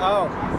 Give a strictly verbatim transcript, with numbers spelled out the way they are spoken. Oh.